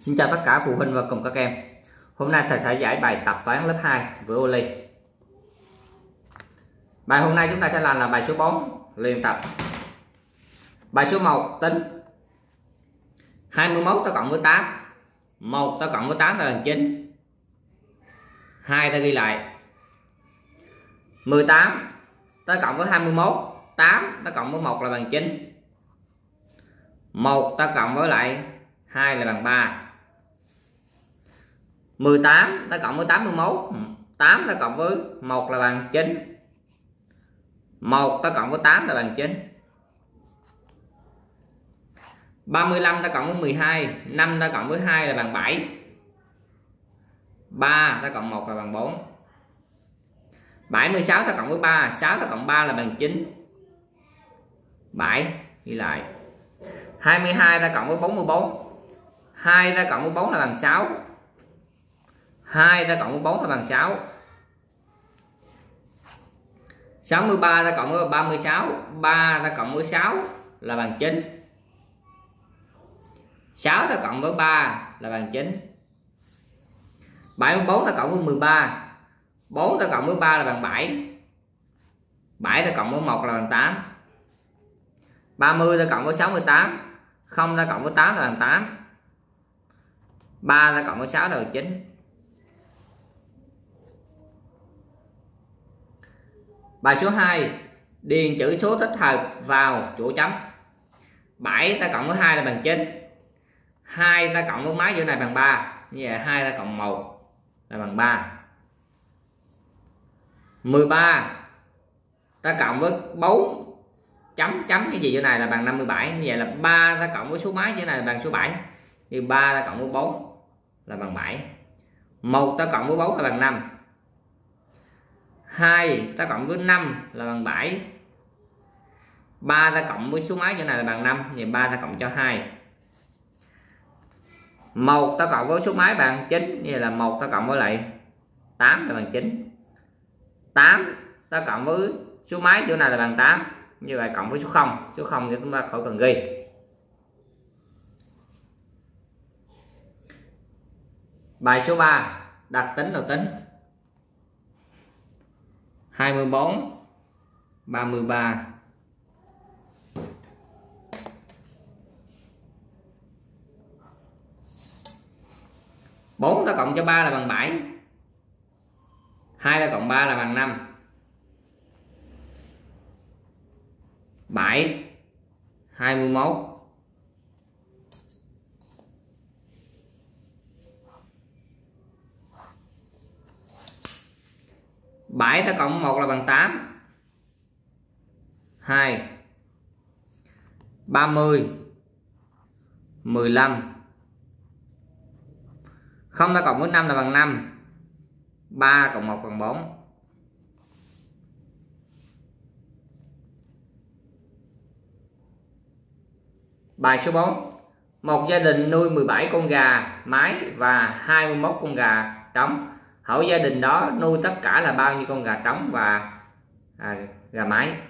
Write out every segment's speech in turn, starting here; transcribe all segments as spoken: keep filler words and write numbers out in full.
Xin chào tất cả phụ huynh và cùng các em. Hôm nay thầy sẽ giải bài tập toán lớp hai với ô ly. Bài hôm nay chúng ta sẽ làm là bài số bốn luyện tập. Bài số một tính hai mươi mốt ta cộng với tám, một ta cộng với tám là bằng chín, hai ta ghi lại, mười tám ta cộng với hai mươi mốt, tám ta cộng với một là bằng chín, một ta cộng với lại hai là bằng ba. mười tám ta cộng với tám mươi mốt, tám ta cộng với một là bằng chín, một ta cộng với tám là bằng chín. ba mươi lăm ta cộng với mười hai, năm ta cộng với hai là bằng bảy, ba ta cộng một là bằng bốn. bảy mươi sáu ta cộng với ba, sáu ta cộng ba là bằng chín, bảy ghi lại. hai mươi hai ta cộng với bốn mươi bốn, hai ta cộng với bốn là bằng sáu, hai ta cộng với bốn là bằng sáu. sáu mươi ba ta cộng với ba mươi sáu, ba ta cộng với sáu là bằng chín, sáu ta cộng với ba là bằng chín. bảy mươi bốn ta cộng với mười ba, bốn ta cộng với ba là bằng bảy, bảy ta cộng với một là bằng tám. ba mươi ta cộng với sáu mươi tám, không ta cộng với tám là bằng tám, ba ta cộng với sáu là bằng chín. Bài số hai, điền chữ số thích hợp vào chỗ chấm. bảy ta cộng với hai là bằng chín, hai ta cộng với máy chỗ này bằng ba, như vậy hai ta cộng một là bằng ba. mười ba ta cộng với bốn chấm chấm cái gì chỗ này là bằng năm mươi bảy, như vậy là ba ta cộng với số máy chỗ này là bằng số bảy, thì ba ta cộng với bốn là bằng bảy, một ta cộng với bốn là bằng năm, hai ta cộng với năm là bằng bảy, ba ta cộng với số máy chỗ này là bằng năm, thì ba ta cộng cho hai, một ta cộng với số máy bằng chín, như vậy là một ta cộng với lại tám là bằng chín, tám ta cộng với số máy chỗ này là bằng tám, như vậy cộng với số không, số không thì chúng ta khỏi cần ghi. Bài số ba, đặc tính đầu tính. hai mươi bốn, ba mươi ba. bốn ta cộng cho ba là bằng bảy, hai ta cộng ba là bằng năm, bảy, hai mươi mốt. bảy ta cộng một là bằng tám, hai, ba mươi, mười lăm. Không ta cộng với năm là bằng năm, ba cộng một bằng bốn. Bài số bốn, một gia đình nuôi mười bảy con gà mái và hai mươi mốt con gà trống. Hỏi gia đình đó nuôi tất cả là bao nhiêu con gà trống và à, gà mái.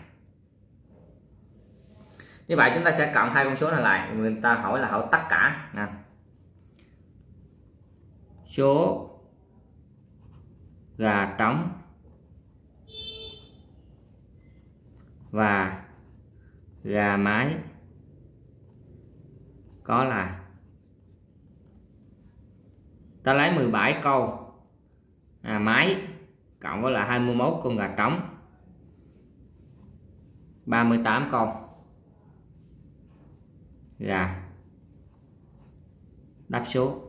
Như vậy chúng ta sẽ cộng hai con số này lại, người ta hỏi là hỏi tất cả nè. Số gà trống và gà mái có là, ta lấy mười bảy câu à, mái cộng với là hai mươi mốt con gà trống, ba mươi tám con gà, đáp số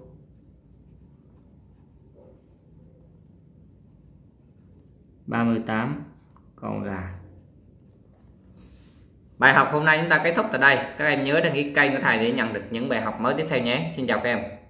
ba mươi tám con gà. Bài học hôm nay chúng ta kết thúc tại đây. Các em nhớ đăng ký kênh của thầy để nhận được những bài học mới tiếp theo nhé. Xin chào các em.